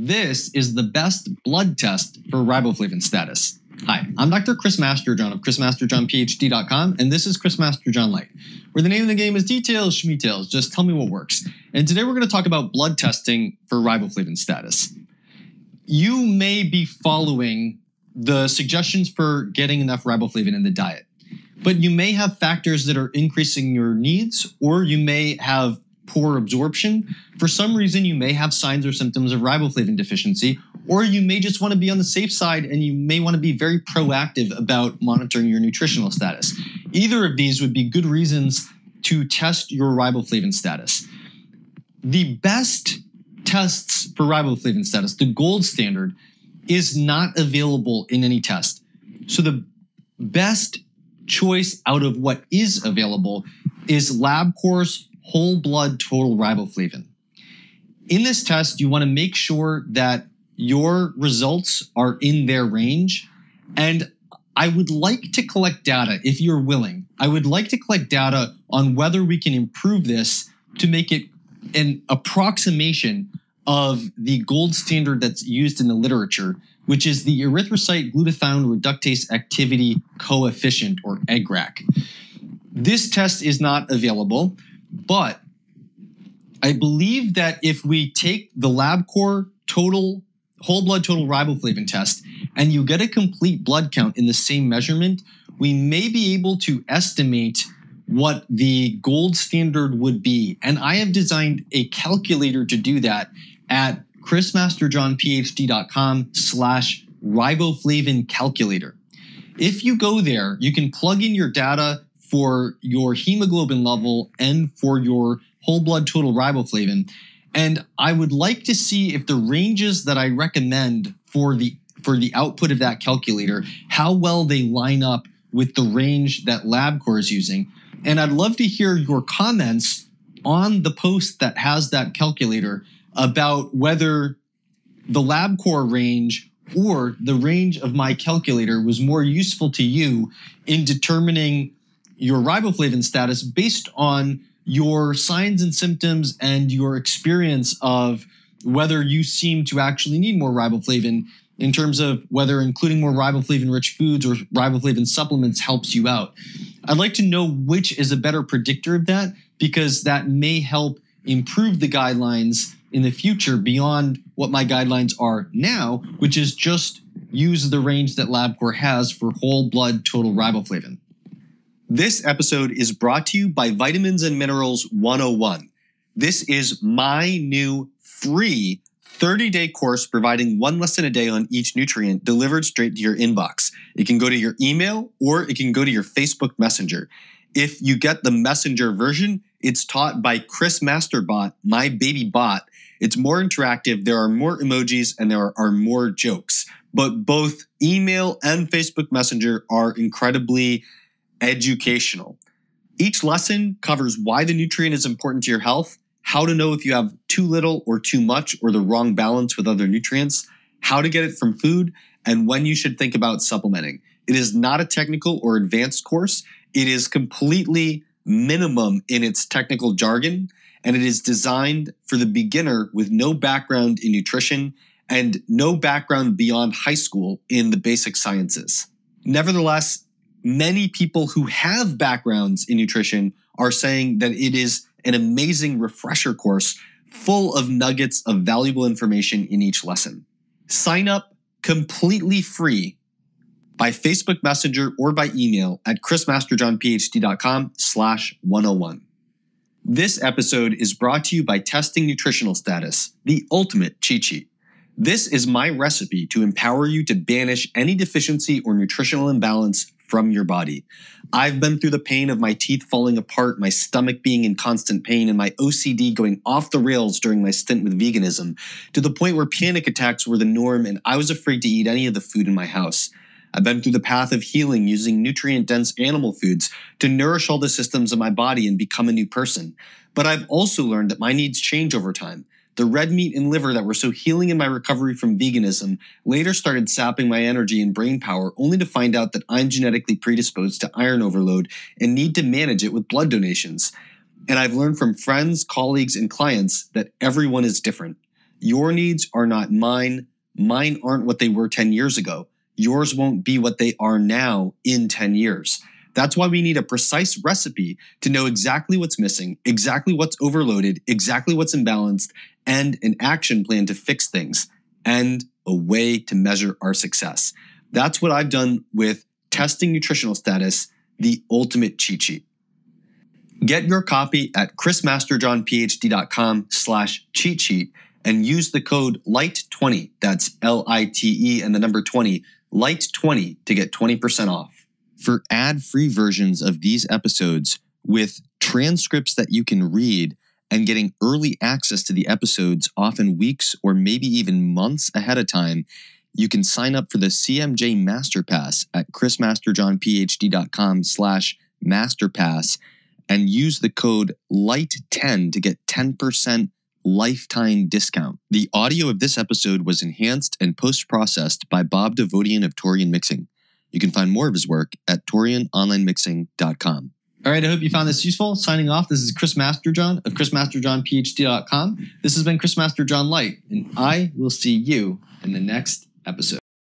This is the best blood test for riboflavin status. Hi, I'm Dr. Chris Masterjohn of chrismasterjohnphd.com, and this is Chris Masterjohn Lite, where the name of the game is details, schmetails, just tell me what works. And today we're going to talk about blood testing for riboflavin status. You may be following the suggestions for getting enough riboflavin in the diet, but you may have factors that are increasing your needs, or you may have poor absorption. For some reason, you may have signs or symptoms of riboflavin deficiency, or you may just want to be on the safe side and you may want to be very proactive about monitoring your nutritional status. Either of these would be good reasons to test your riboflavin status. The best tests for riboflavin status, the gold standard, is not available in any test. So the best choice out of what is available is LabCorp's whole blood total riboflavin. In this test, you want to make sure that your results are in their range. And I would like to collect data, if you're willing, I would like to collect data on whether we can improve this to make it an approximation of the gold standard that's used in the literature, which is the erythrocyte glutathione reductase activity coefficient, or EGRAC. This test is not available, but I believe that if we take the LabCorp total whole blood total riboflavin test and you get a complete blood count in the same measurement, we may be able to estimate what the gold standard would be. And I have designed a calculator to do that at chrismasterjohnphd.com/riboflavin calculator. If you go there, you can plug in your data for your hemoglobin level and for your whole blood total riboflavin. And I would like to see if the ranges that I recommend for the output of that calculator, how well they line up with the range that LabCorp is using. And I'd love to hear your comments on the post that has that calculator about whether the LabCorp range or the range of my calculator was more useful to you in determining your riboflavin status based on your signs and symptoms and your experience of whether you seem to actually need more riboflavin, in terms of whether including more riboflavin-rich foods or riboflavin supplements helps you out. I'd like to know which is a better predictor of that, because that may help improve the guidelines in the future beyond what my guidelines are now, which is just use the range that LabCorp has for whole blood total riboflavin. This episode is brought to you by Vitamins and Minerals 101. This is my new free 30-day course providing one lesson a day on each nutrient delivered straight to your inbox. It can go to your email or it can go to your Facebook Messenger. If you get the Messenger version, it's taught by Chris Masterbot, my baby bot. It's more interactive, there are more emojis, and there are more jokes. But both email and Facebook Messenger are incredibly educational. Each lesson covers why the nutrient is important to your health, how to know if you have too little or too much or the wrong balance with other nutrients, how to get it from food, and when you should think about supplementing. It is not a technical or advanced course. It is completely minimum in its technical jargon, and it is designed for the beginner with no background in nutrition and no background beyond high school in the basic sciences. Nevertheless, many people who have backgrounds in nutrition are saying that it is an amazing refresher course full of nuggets of valuable information in each lesson. Sign up completely free by Facebook Messenger or by email at chrismasterjohnphd.com/101. This episode is brought to you by Testing Nutritional Status, the ultimate cheat sheet. This is my recipe to empower you to banish any deficiency or nutritional imbalance from your body. I've been through the pain of my teeth falling apart, my stomach being in constant pain, and my OCD going off the rails during my stint with veganism, to the point where panic attacks were the norm and I was afraid to eat any of the food in my house. I've been through the path of healing using nutrient-dense animal foods to nourish all the systems of my body and become a new person. But I've also learned that my needs change over time. The red meat and liver that were so healing in my recovery from veganism later started sapping my energy and brain power, only to find out that I'm genetically predisposed to iron overload and need to manage it with blood donations. And I've learned from friends, colleagues, and clients that everyone is different. Your needs are not mine. Mine aren't what they were 10 years ago. Yours won't be what they are now in 10 years. That's why we need a precise recipe to know exactly what's missing, exactly what's overloaded, exactly what's imbalanced, and an action plan to fix things, and a way to measure our success. That's what I've done with Testing Nutritional Status, the ultimate cheat sheet. Get your copy at chrismasterjohnphd.com/cheat sheet and use the code LITE20, that's LITE and the number 20, LITE20 to get 20% off. For ad-free versions of these episodes with transcripts that you can read and getting early access to the episodes often weeks or maybe even months ahead of time, you can sign up for the CMJ Masterpass at chrismasterjohnphd.com/masterpass and use the code LITE10 to get 10% lifetime discount. The audio of this episode was enhanced and post-processed by Bob Davodian of Torian Mixing. You can find more of his work at torianonlinemixing.com. All right, I hope you found this useful. Signing off, this is Chris Masterjohn of chrismasterjohnphd.com. This has been Chris Masterjohn Light, and I will see you in the next episode.